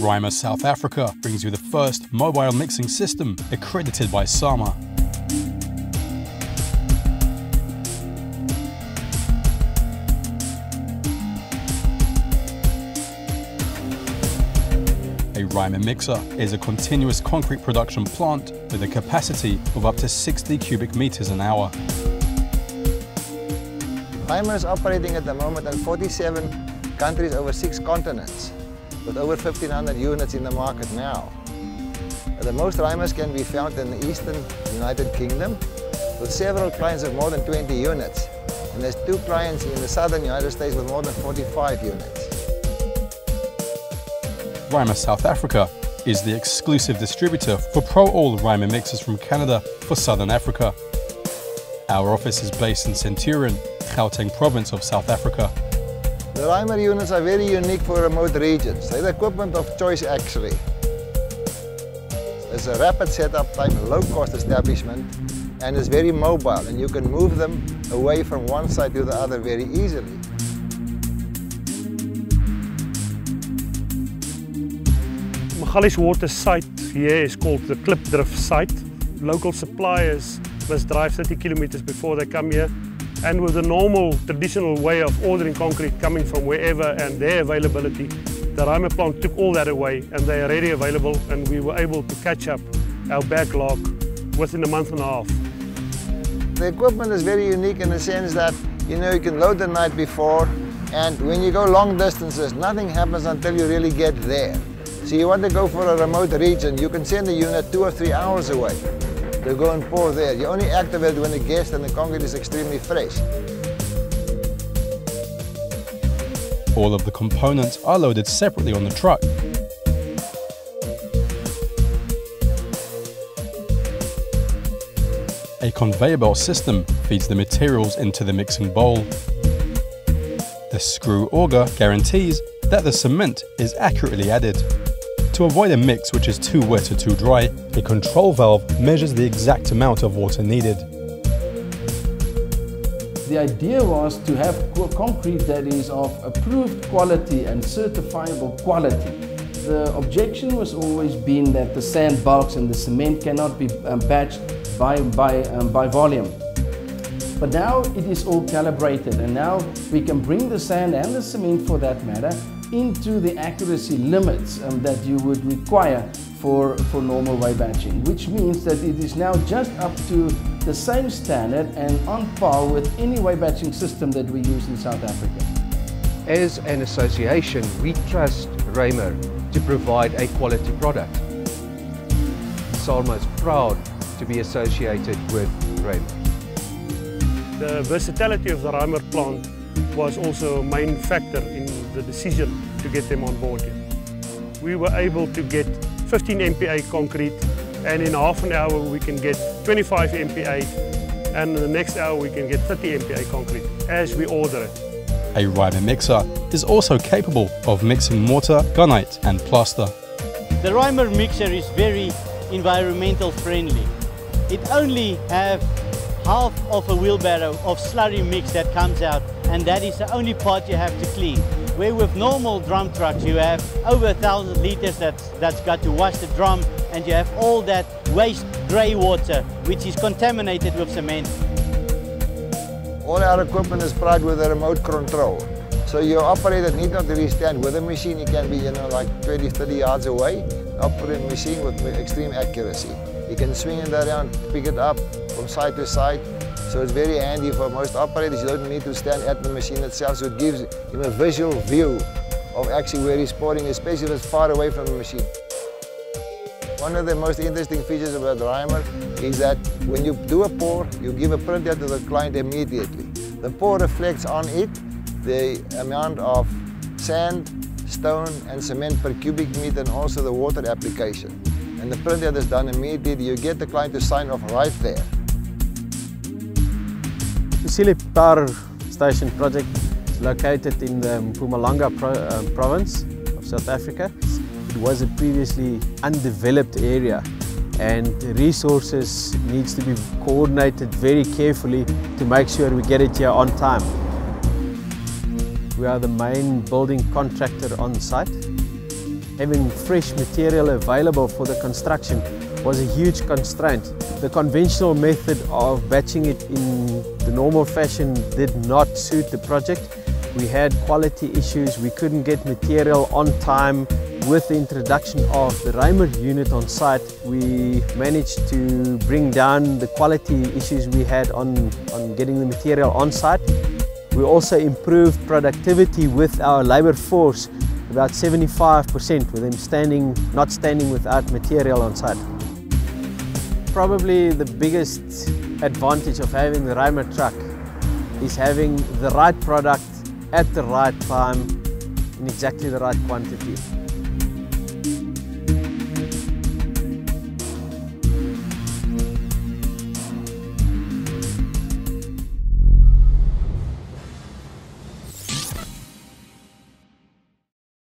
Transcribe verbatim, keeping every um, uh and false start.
Reimer South Africa brings you the first mobile mixing system accredited by SARMA. A Reimer mixer is a continuous concrete production plant with a capacity of up to sixty cubic meters an hour. Reimer is operating at the moment in forty-seven countries over six continents, with over fifteen hundred units in the market now. The most Reimers can be found in the Eastern United Kingdom, with several clients of more than twenty units, and there's two clients in the Southern United States with more than forty-five units. Reimer South Africa is the exclusive distributor for pro-all Reimer mixers from Canada for Southern Africa. Our office is based in Centurion, Gauteng province of South Africa. The Reimer units are very unique for remote regions. They're the equipment of choice actually. It's a rapid setup time, low-cost establishment, and it's very mobile, and you can move them away from one side to the other very easily. Magalis Water site here is called the Clip Drift site. Local suppliers must drive thirty kilometers before they come here, and with the normal traditional way of ordering concrete coming from wherever and their availability, the Reimer plant took all that away and they are already available, and we were able to catch up our backlog within a month and a half. The equipment is very unique in the sense that, you know, you can load the night before, and when you go long distances nothing happens until you really get there. So you want to go for a remote region, you can send the unit two or three hours away to go and pour there. You only activate when it gets and the concrete is extremely fresh. All of the components are loaded separately on the truck. A conveyor belt system feeds the materials into the mixing bowl. The screw auger guarantees that the cement is accurately added. To avoid a mix which is too wet or too dry, a control valve measures the exact amount of water needed. The idea was to have concrete that is of approved quality and certifiable quality. The objection was always been that the sand bulks and the cement cannot be um, batched by, by, um, by volume. But now it is all calibrated, and now we can bring the sand and the cement, for that matter, into the accuracy limits um, that you would require for, for normal way batching, which means that it is now just up to the same standard and on par with any way batching system that we use in South Africa. As an association, we trust Reimer to provide a quality product. SARMA is proud to be associated with Reimer. The versatility of the Reimer plant was also a main factor in the decision to get them on board here. We were able to get fifteen M P A concrete, and in half an hour we can get twenty-five M P A, and in the next hour we can get thirty M P A concrete as we order it. A Reimer mixer is also capable of mixing mortar, gunite and plaster. The Reimer mixer is very environmental friendly. It only have half of a wheelbarrow of slurry mix that comes out, and that is the only part you have to clean. Where with normal drum trucks you have over a thousand litres that's, that's got to wash the drum, and you have all that waste grey water which is contaminated with cement. All our equipment is powered with a remote control. So your operator need not really stand with a machine. He can be, you know, like twenty, thirty yards away, operating machine with extreme accuracy. He can swing it around, pick it up from side to side. So it's very handy for most operators. You don't need to stand at the machine itself, so it gives him a visual view of actually where he's pouring, especially if it's far away from the machine. One of the most interesting features about the Reimer is that when you do a pour, you give a printout to the client immediately. The pour reflects on it the amount of sand, stone and cement per cubic meter, and also the water application. And the printout is done immediately. You get the client to sign off right there. Kusile Power Station project is located in the Mpumalanga pro uh, province of South Africa. It was a previously undeveloped area, and resources needs to be coordinated very carefully to make sure we get it here on time. We are the main building contractor on site. having fresh material available for the construction was a huge constraint. The conventional method of batching it in the normal fashion did not suit the project. We had quality issues, we couldn't get material on time. With the introduction of the Reimer unit on site, we managed to bring down the quality issues we had on, on getting the material on site. We also improved productivity with our labour force, about seventy-five percent, with them standing, not standing without material on site. Probably the biggest advantage of having the Reimer truck is having the right product at the right time in exactly the right quantity.